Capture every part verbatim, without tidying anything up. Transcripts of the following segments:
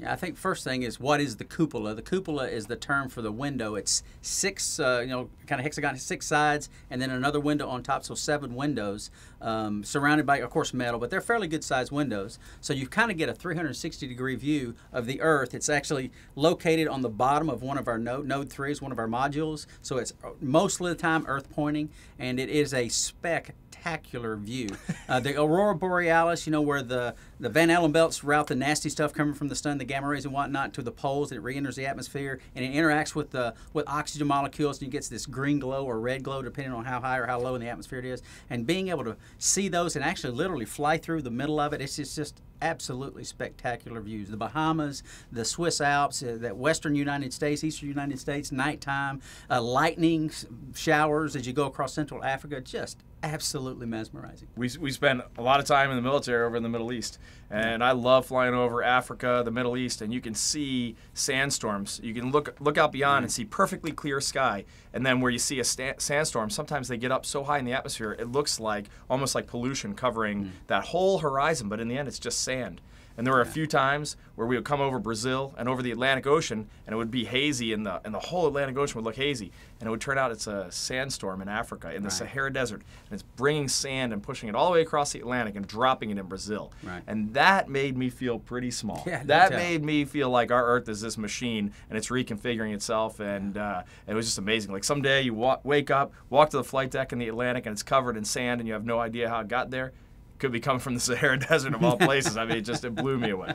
Yeah, I think first thing is, what is the cupola? The cupola is the term for the window. It's six, uh, you know, kind of hexagon, six sides, and then another window on top, so seven windows um, surrounded by, of course, metal, but they're fairly good-sized windows. So you kind of get a three hundred sixty degree view of the Earth. It's actually located on the bottom of one of our node. Node three is one of our modules, so it's most of the time Earth pointing, and it is a spectacular spectacular view. Uh, the Aurora Borealis, you know, where the, the Van Allen belts route the nasty stuff coming from the sun, the gamma rays and whatnot, to the poles, and it reenters the atmosphere, and it interacts with the with oxygen molecules, and you get this green glow or red glow, depending on how high or how low in the atmosphere it is. And being able to see those and actually literally fly through the middle of it, it's just, just absolutely spectacular views. The Bahamas, the Swiss Alps, uh, that western United States, eastern United States, nighttime, uh, lightning showers as you go across Central Africa, just absolutely mesmerizing. We, we spend a lot of time in the military over in the Middle East, and I love flying over Africa, the Middle East, and you can see sandstorms. You can look look out beyond mm-hmm. and see perfectly clear sky, and then where you see a sta sandstorm, sometimes they get up so high in the atmosphere, it looks like almost like pollution covering mm-hmm. that whole horizon, but in the end it's just sand. And there were a few times where we would come over Brazil and over the Atlantic Ocean, and it would be hazy, and the, and the whole Atlantic Ocean would look hazy. And it would turn out it's a sandstorm in Africa, in the right. Sahara Desert. And it's bringing sand and pushing it all the way across the Atlantic and dropping it in Brazil. Right. And that made me feel pretty small. Yeah, that made me feel like our Earth is this machine, and it's reconfiguring itself, and uh, it was just amazing. Like someday you wa wake up, walk to the flight deck in the Atlantic, and it's covered in sand, and you have no idea how it got there. Could be coming from the Sahara Desert of all places. I mean, it just it blew me away.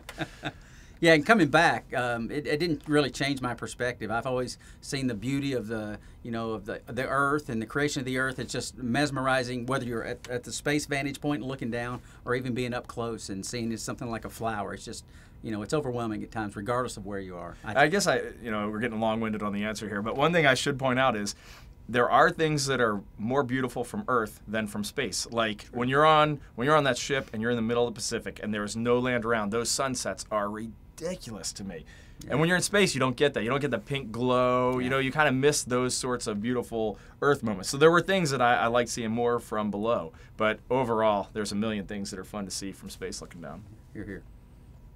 Yeah, and coming back, um, it, it didn't really change my perspective. I've always seen the beauty of the, you know, of the the Earth and the creation of the Earth. It's just mesmerizing, whether you're at, at the space vantage point and looking down, or even being up close and seeing something like a flower. It's just, you know, it's overwhelming at times, regardless of where you are. I, I guess I, you know, we're getting long-winded on the answer here, but one thing I should point out is, there are things that are more beautiful from Earth than from space. Like when you're on when you're on that ship and you're in the middle of the Pacific and there is no land around, those sunsets are ridiculous to me. Yeah. And when you're in space, you don't get that. You don't get the pink glow. Yeah. You know, you kind of miss those sorts of beautiful Earth moments. So there were things that I, I liked seeing more from below. But overall, there's a million things that are fun to see from space looking down. You're here.